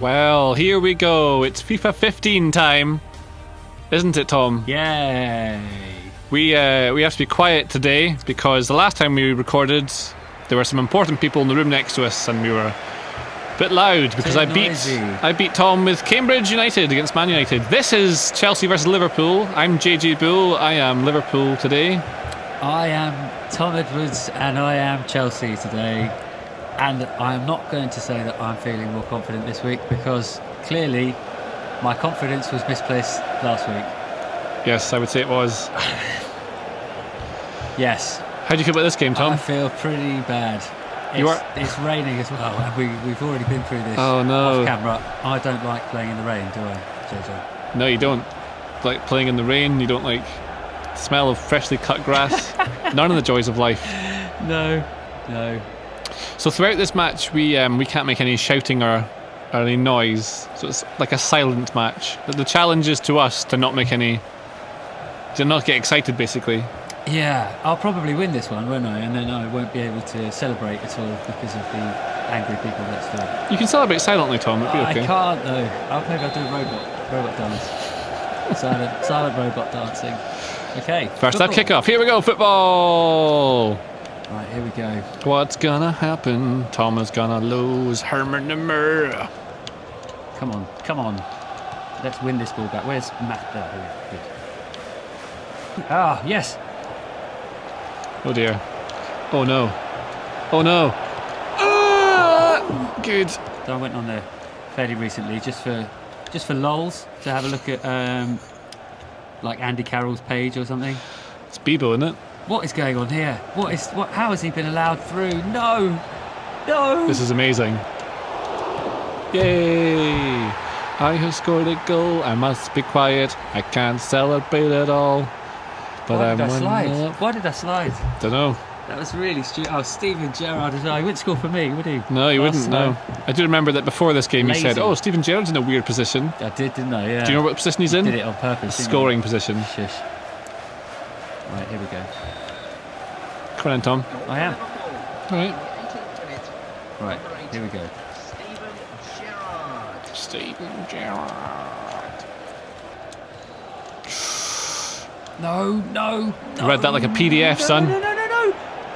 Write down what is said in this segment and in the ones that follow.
Well, here we go. It's FIFA 15 time, isn't it, Tom? Yay! We have to be quiet today because the last time we recorded, there were some important people in the room next to us, and we were a bit loud because I beat Tom with Cambridge United against Man United. This is Chelsea versus Liverpool. I'm JJ Bull. I am Liverpool today. I am Tom Edwards, and I am Chelsea today. And I'm not going to say that I'm feeling more confident this week because clearly my confidence was misplaced last week. Yes, I would say it was. Yes. How do you feel about this game, Tom? I feel pretty bad. It's raining as well, and we've already been through this. Oh no. Off camera. I don't like playing in the rain, do I, JJ? No, you don't like playing in the rain. You don't like the smell of freshly cut grass. None of the joys of life. No, no. So throughout this match, we can't make any shouting or any noise. So it's like a silent match. But the challenge is to us to not make any, to not get excited, basically. Yeah, I'll probably win this one, won't I? And then I won't be able to celebrate at all because of the angry people next door. You can celebrate silently, Tom. It'll be okay. I can't though. I'll maybe I'll do a robot dance. silent robot dancing. Okay. First up, kickoff. Here we go, football. Right, here we go. What's gonna happen? Tom is gonna lose. Hermann Nomura. Come on, come on. Let's win this ball back. Where's Matt? There? Ah, yes. Oh dear. Oh no. Oh no. Ah! Good. So I went on there fairly recently just for lols to have a look at like Andy Carroll's page or something. It's Bebo, isn't it? What is going on here? What? How has he been allowed through? No, no. This is amazing. Yay! I have scored a goal. I must be quiet. I can't celebrate at all. But Why did I slide? Don't know. That was really stupid. Oh, Steven Gerrard as well. He wouldn't score for me, would he? No, he wouldn't. No. I do remember that before this game, he said, "Oh, Steven Gerrard's in a weird position." I did, didn't I? Yeah. Do you know what position he's in? Did it on purpose. Scoring position. Shush. Right, here we go. Come on, Tom. I am. All right. Right, here we go. Steven Gerrard. No. Read that like a PDF, son. No.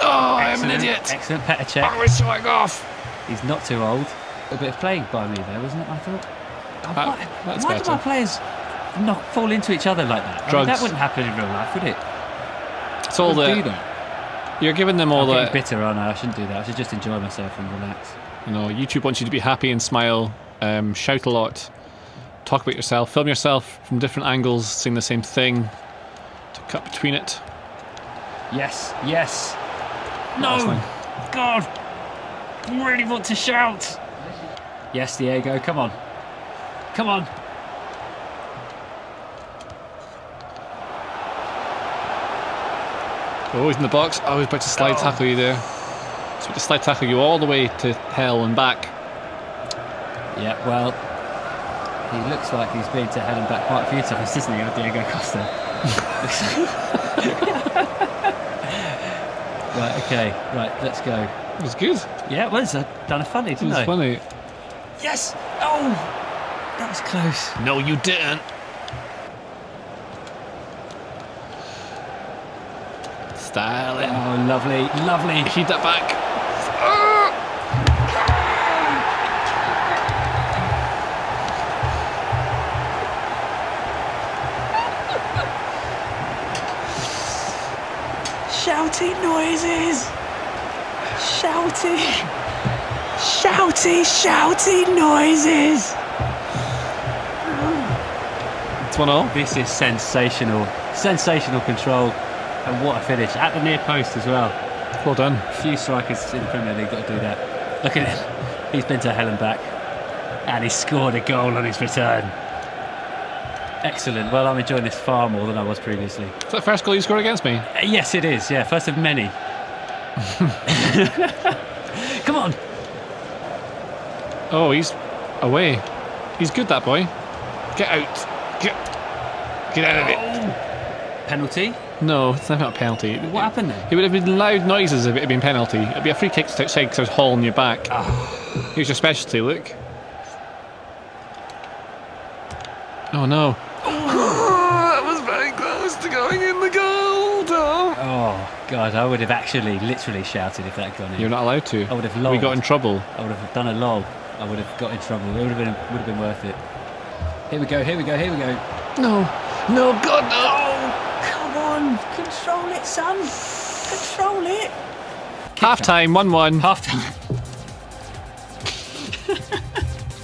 Oh, I am an idiot. Excellent, Petr Cech. I was showing off. He's not too old. A bit of plague by me there, wasn't it? I thought. Why do my players not fall into each other like that? I mean, that wouldn't happen in real life, would it? It's all you're giving them all that. I'm bitter, aren't I? I shouldn't do that. I should just enjoy myself and relax. You know, YouTube wants you to be happy and smile, shout a lot, talk about yourself, film yourself from different angles, sing the same thing, to cut between it. Yes, yes. No, God, I really want to shout. Yes, Diego, come on, come on. Oh, he's in the box. Oh, he's about to slide tackle you there. He's about to slide tackle you all the way to hell and back. Yeah, well, he looks like he's been to hell and back quite a few times, doesn't he, with Diego Costa? Right, okay, right, let's go. It was good. Yeah, it was. I've done a funny, didn't I? It was funny. Yes! Oh! That was close. No, you didn't. Styling. Oh, lovely, lovely. Keep that back. Shouty noises. Shouty. Shouty, shouty noises. It's 1-0. This is sensational. Sensational control. And what a finish. At the near post as well. Well done. A few strikers in the Premier League got to do that. Look at him. He's been to hell and back. And he scored a goal on his return. Excellent. Well, I'm enjoying this far more than I was previously. Is that the first goal you scored against me? Yes, it is. Yeah, first of many. Come on. Oh, he's away. He's good, that boy. Get out. Get out of it. Penalty? No, it's not a penalty. What happened then? It would have been loud noises if it had been penalty. It'd be a free kick to outside because I was hauling you back. Oh. Here's your specialty, look. Oh no. That was very close to going in the goal, Tom. Oh God, I would have actually literally shouted if that had gone in. You're not allowed to. I would have lolled. We got in trouble. I would have done a lol. I would have got in trouble. It would have been worth it. Here we go, here we go, here we go. No. No, God, no. Come on. Control it, son. Control it. Half time, 1-1. Half time.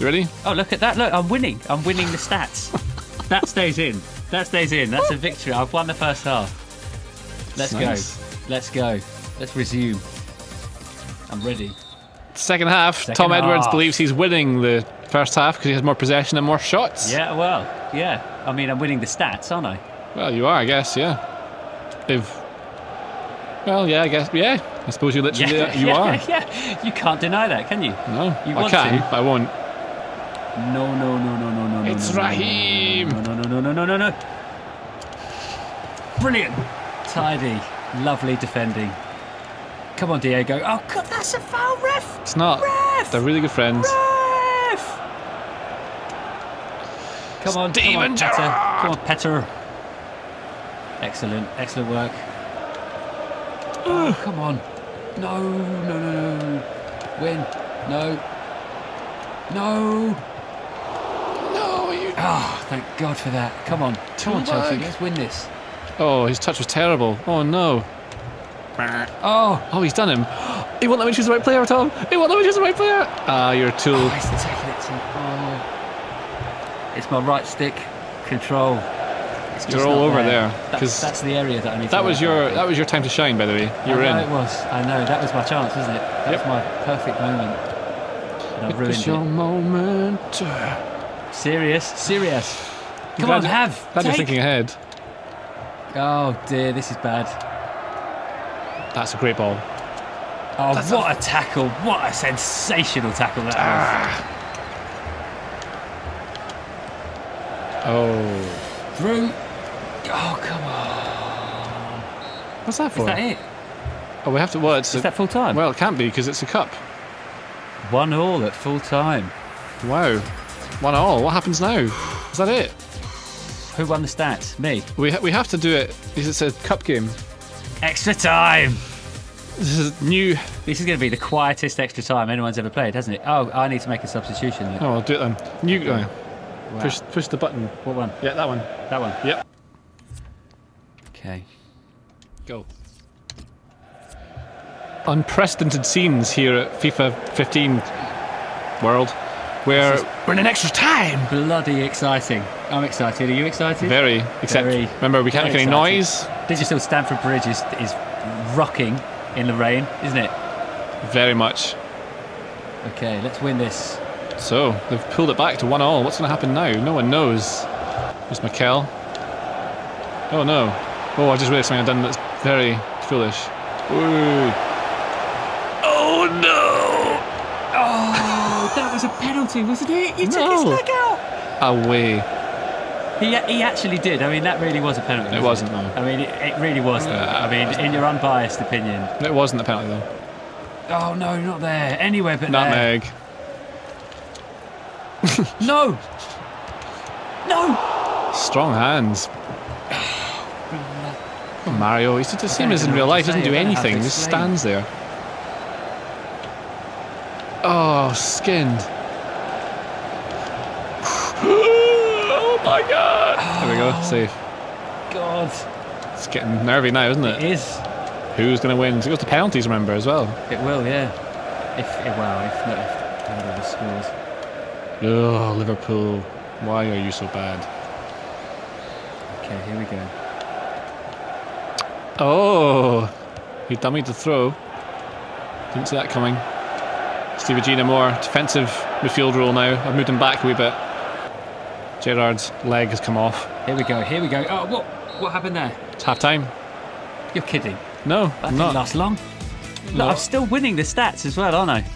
You ready? Oh, look at that. Look, I'm winning. I'm winning the stats. That stays in. That stays in. That's a victory. I've won the first half. Let's go. Let's go. Let's resume. I'm ready. Second half, Tom Edwards believes he's winning the first half because he has more possession and more shots. Yeah, well, yeah. I mean, I'm winning the stats, aren't I? Well, you are, I guess, yeah. They've... Well, yeah, I guess, yeah. I suppose you literally are. Yeah, you can't deny that, can you? No, you I can, but I won't. No, no, no, no, no, no. It's Raheem! No, no, no, no, no, no, no. Brilliant. Tidy. Lovely defending. Come on, Diego. Oh, God, that's a foul, ref! It's not. Ref! They're really good friends. Ref! Come on, Steven Gerrard! Come on, Petr. Excellent, excellent work. Oh, come on. No, no, no, no. Win. No. No. No, you... Oh, thank God for that. Come on. Come on, Chelsea. Let's win this. Oh, his touch was terrible. Oh, no. Oh, oh, he's done him. He won't let me choose the right player, Tom. He won't let me choose the right player. Ah, you're a tool. Oh, he's taking it to... oh. It's my right stick control. It's you're all over there. That's the area that I need. That was your time to shine, by the way. You were in. It was. I know. That was my chance, wasn't it? That was my perfect moment. And I've ruined it. It's your moment. Serious, serious. Come on, have. I'm just thinking ahead. Oh dear, this is bad. That's a great ball. Oh, that's what a tackle. What a sensational tackle that was. Oh. Through. Oh, come on. What's that for? Is that it? Oh, we have to... Well, it's is that full time? Well, it can't be because it's a cup. 1-1 at full time. Wow. 1-1. What happens now? Is that it? Who won the stats? Me. We have to do it because it's a cup game. Extra time. This is new. This is going to be the quietest extra time anyone's ever played, hasn't it? Oh, I need to make a substitution. Then. Oh, I'll do it then. New guy. Wow. Push the button. What one? Yeah, that one. That one. Yep. Okay. Go. Unprecedented scenes here at FIFA 15 World, where we're in an extra time. Bloody exciting! I'm excited. Are you excited? Very. Except remember, we can't make any noise. Digital Stamford Bridge is rocking in the rain, isn't it? Very much. Okay, let's win this. So, they've pulled it back to 1-1. What's going to happen now? No one knows. There's Mikel. Oh, no. Oh, I just realised something I've done that's very foolish. Ooh. Oh, no! Oh, that was a penalty, wasn't it? You took his leg out! Away. He actually did. I mean, that really was a penalty. It wasn't, though. I mean, it really wasn't. I mean, in your unbiased opinion. It wasn't a penalty, though. Oh, no, not there. Anywhere but there. Nutmeg. No! No! Strong hands. Oh, Mario, he's the same as in real life. He doesn't do anything. He just stands there. Oh, skinned. Oh my God! Oh, there we go, safe. God. It's getting nervy now, isn't it? It is. Who's going to win? It goes to penalties, remember, as well. It will, yeah. If not, if another scores. Oh, Liverpool, why are you so bad? Okay, here we go. Oh, he dummied the throw. Didn't see that coming. Steven Gerrard, defensive midfield role now. I've moved him back a wee bit. Gerrard's leg has come off. Here we go, here we go. Oh, what happened there? It's half time. You're kidding. No, that didn't last long. Look, no. I'm still winning the stats as well, aren't I?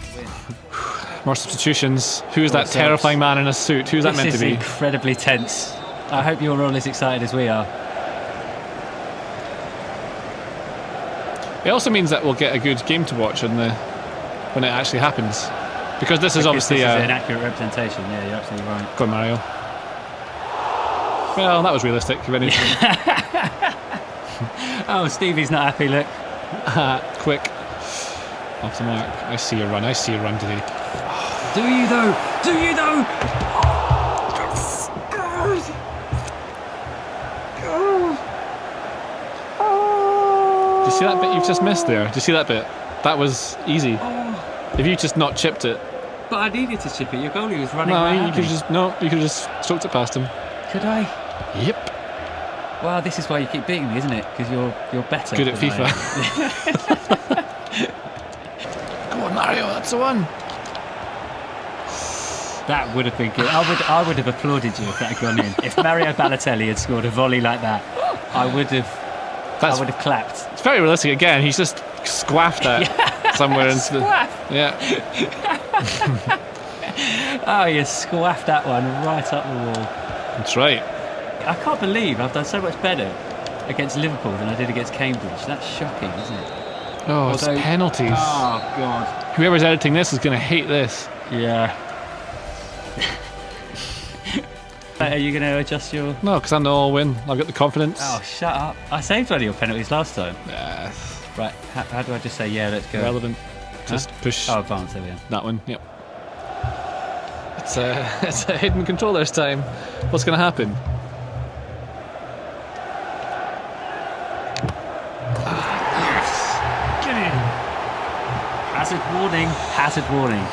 More substitutions. Who is that terrifying man in a suit? Who's that meant to be? This is incredibly tense. I hope you're all as excited as we are. It also means that we'll get a good game to watch on the when it actually happens, because this is obviously this is an accurate representation. Yeah, you're absolutely right. Go on, Mario. Well, that was realistic, if anything. Oh, Stevie's not happy, look. Quick. Off the mark. I see a run. I see a run today. Do you, though? Do you, though? Yes. Do you see that bit you've just missed there? Do you see that bit? That was easy. If you just not chipped it. But I needed to chip it. Your goalie was running away. No, you could just stroked it past him. Could I? Yep. Wow, this is why you keep beating me, isn't it? Because you're better. Good at FIFA. Come on, Mario. That's the one. That would have been good. I would have applauded you if that had gone in. If Mario Balotelli had scored a volley like that, I would have. I would have clapped. It's very realistic. Again, he's just squaffed that somewhere into the. Yeah. Oh, you squaffed that one right up the wall. That's right. I can't believe I've done so much better against Liverpool than I did against Cambridge. That's shocking, isn't it? Oh, although, it's penalties. Oh, God. Whoever's editing this is going to hate this. Yeah. Are you going to adjust your... No, because I know I'll win. I've got the confidence. Oh, shut up. I saved one of your penalties last time. Yes. Right, how do I just say, yeah, let's go? Relevant. Just push. Oh, advance, there we go. That one, yep. It's a hidden control this time. What's going to happen? Yes! Get in! Hazard warning, hazard warning.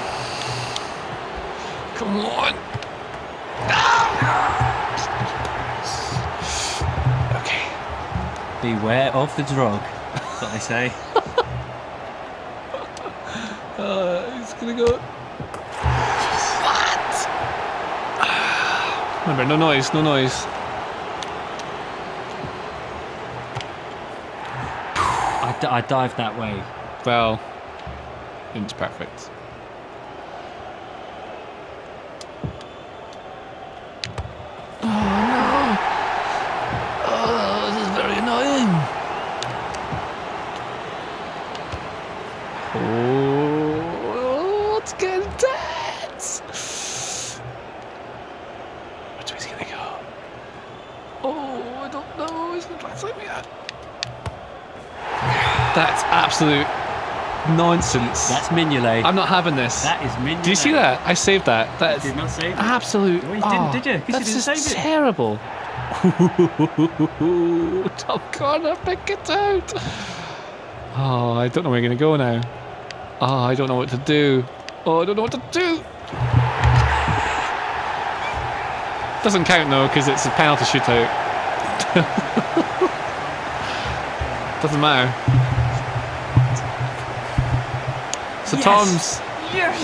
Come on! Ah! Okay. Beware of the drog, that's what they say. It's gonna go. What? Remember, no noise, no noise. I dived that way. Well, it's perfect. Oh no! Oh, this is very annoying. Oh. Which way's he gonna go? Oh, I don't know. He's gonna try and save me out. That's absolute nonsense. That's Mignolet. I'm not having this. That is Mignolet. Do you see that? I saved that. That's did not save absolute. No, you didn't, did you? That's you didn't just terrible. Top corner, pick it out. Oh, I don't know where you're gonna go now. Oh, I don't know what to do. Oh, I don't know what to do. Doesn't count though, because it's a penalty shootout. Doesn't matter. So yes.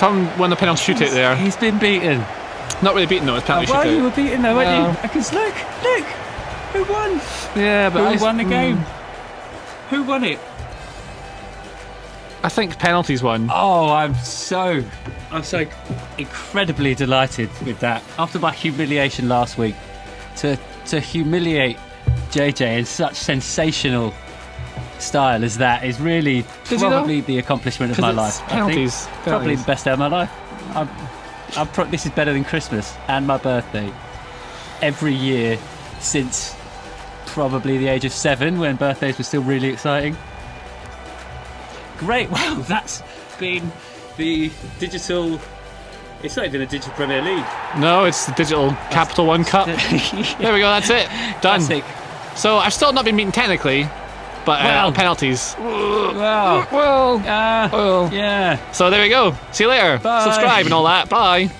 Tom won the penalty shootout there. He's been beaten. Not really beaten though, it's penalty shootout. Well, you were beaten though, weren't you? Because look, who won? Yeah, but who won the game? Who won it? I think penalties won. Oh, I'm so incredibly delighted with that. After my humiliation last week, to humiliate JJ in such sensational style as that is really probably the accomplishment of my life. Penalties, I think probably the best day of my life. This is better than Christmas and my birthday. Every year since probably the age of 7, when birthdays were still really exciting. Great, well, that's been the digital... It's not even a digital Premier League. No, it's the digital Capital One Cup. There we go, that's it. Done. Classic. So I've still not been beaten technically, but well, penalties. Well, yeah. So there we go. See you later. Bye. Subscribe and all that. Bye.